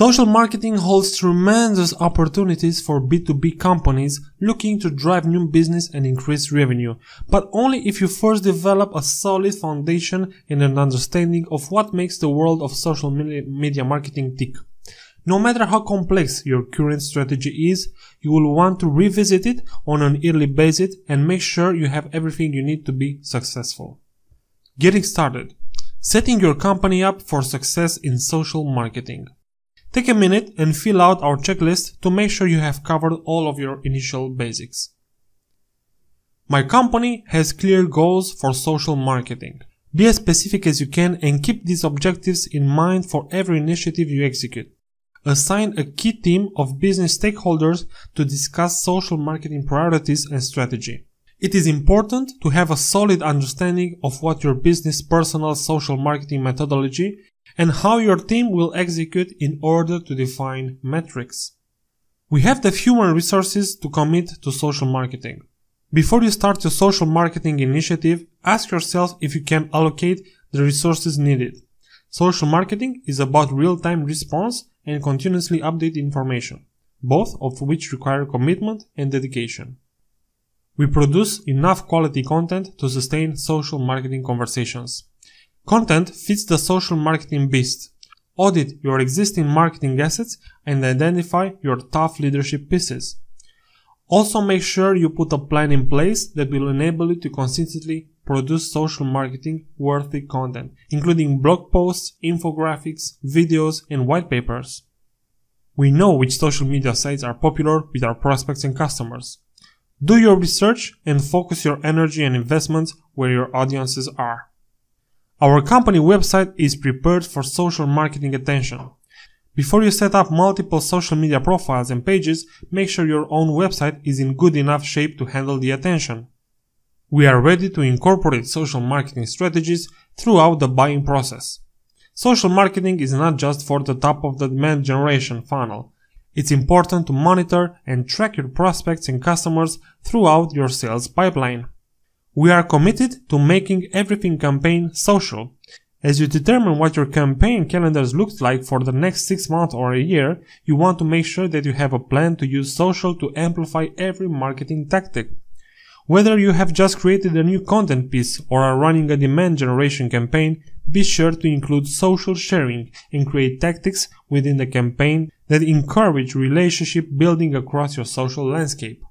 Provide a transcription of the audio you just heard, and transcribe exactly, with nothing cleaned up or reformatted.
Social marketing holds tremendous opportunities for B two B companies looking to drive new business and increase revenue, but only if you first develop a solid foundation and an understanding of what makes the world of social media marketing tick. No matter how complex your current strategy is, you will want to revisit it on an yearly basis and make sure you have everything you need to be successful. Getting started. Setting your company up for success in social marketing. Take a minute and fill out our checklist to make sure you have covered all of your initial basics. My company has clear goals for social marketing. Be as specific as you can and keep these objectives in mind for every initiative you execute. Assign a key team of business stakeholders to discuss social marketing priorities and strategy. It is important to have a solid understanding of what your business personal social marketing methodology and how your team will execute in order to define metrics. We have the human resources to commit to social marketing. Before you start your social marketing initiative, ask yourself if you can allocate the resources needed. Social marketing is about real-time response and continuously update information, both of which require commitment and dedication. We produce enough quality content to sustain social marketing conversations. Content fits the social marketing beast. Audit your existing marketing assets and identify your tough leadership pieces. Also make sure you put a plan in place that will enable you to consistently produce social marketing worthy content, including blog posts, infographics, videos, and white papers. We know which social media sites are popular with our prospects and customers. Do your research and focus your energy and investments where your audiences are. Our company website is prepared for social marketing attention. Before you set up multiple social media profiles and pages, make sure your own website is in good enough shape to handle the attention. We are ready to incorporate social marketing strategies throughout the buying process. Social marketing is not just for the top of the demand generation funnel. It's important to monitor and track your prospects and customers throughout your sales pipeline. We are committed to making everything campaign social. As you determine what your campaign calendars look like for the next six months or a year, you want to make sure that you have a plan to use social to amplify every marketing tactic. Whether you have just created a new content piece or are running a demand generation campaign, be sure to include social sharing and create tactics within the campaign that encourage relationship building across your social landscape.